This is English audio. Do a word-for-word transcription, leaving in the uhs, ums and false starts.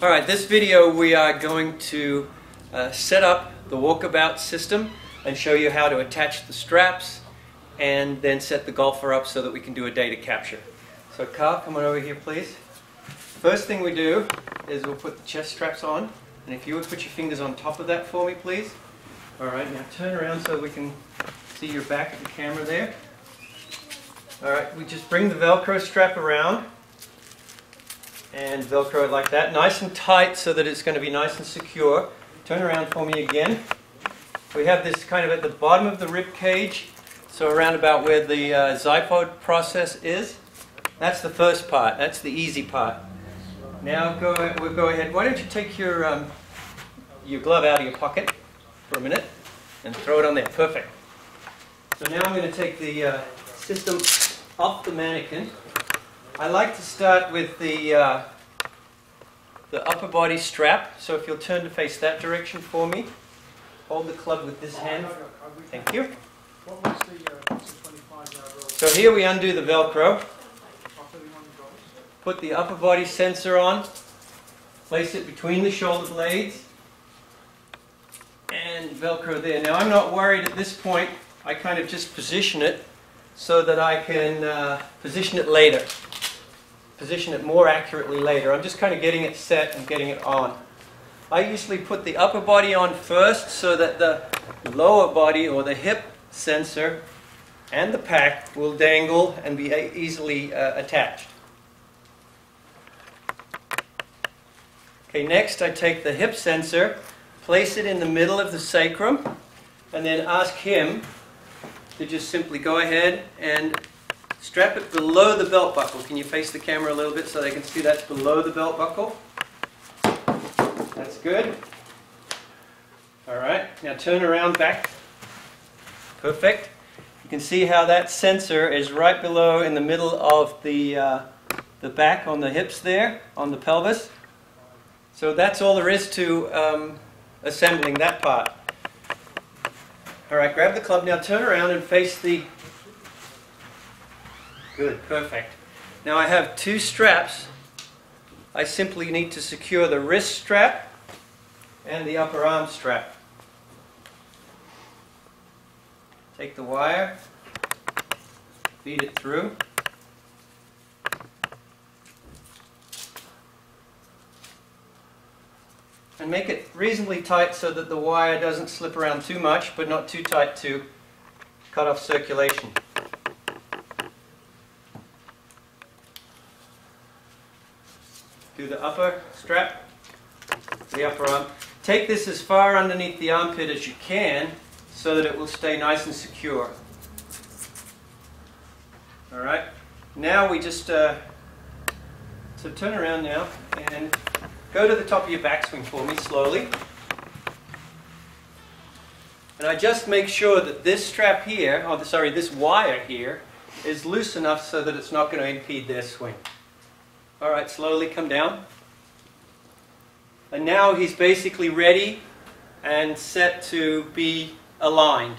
Alright, this video we are going to uh, set up the walkabout system and show you how to attach the straps and then set the golfer up so that we can do a data capture. So Carl, come on over here please. First thing we do is we'll put the chest straps on, and if you would put your fingers on top of that for me please. Alright, now turn around so we can see your back at the camera there. Alright, we just bring the Velcro strap around and Velcro it like that, nice and tight so that it's going to be nice and secure. Turn around for me again. We have this kind of at the bottom of the rib cage, so around about where the uh, xiphoid process is. That's the first part, that's the easy part. Now go, we'll go ahead, why don't you take your, um, your glove out of your pocket for a minute and throw it on there, perfect. So now I'm going to take the uh, system off the mannequin. I like to start with the, uh, the upper body strap, so if you'll turn to face that direction for me, hold the club with this hand, thank you. So here we undo the Velcro, put the upper body sensor on, place it between the shoulder blades, and Velcro there. Now I'm not worried at this point, I kind of just position it so that I can uh, position it later. Position it more accurately later. I'm just kind of getting it set and getting it on. I usually put the upper body on first so that the lower body or the hip sensor and the pack will dangle and be easily uh, attached. Okay, next I take the hip sensor, place it in the middle of the sacrum, and then ask him to just simply go ahead and strap it below the belt buckle. Can you face the camera a little bit so they can see that's below the belt buckle? That's good. Alright, now turn around back. Perfect. You can see how that sensor is right below in the middle of the, uh, the back on the hips there, on the pelvis. So that's all there is to um, assembling that part. Alright, grab the club, now turn around and face the... Good, perfect. Now I have two straps. I simply need to secure the wrist strap and the upper arm strap. Take the wire, feed it through. And make it reasonably tight so that the wire doesn't slip around too much, but not too tight to cut off circulation. Do the upper strap, the upper arm. Take this as far underneath the armpit as you can so that it will stay nice and secure. Alright, now we just, uh, so turn around now and go to the top of your backswing for me slowly. And I just make sure that this strap here, oh sorry, this wire here is loose enough so that it's not going to impede their swing. Alright, slowly come down. And now he's basically ready and set to be aligned.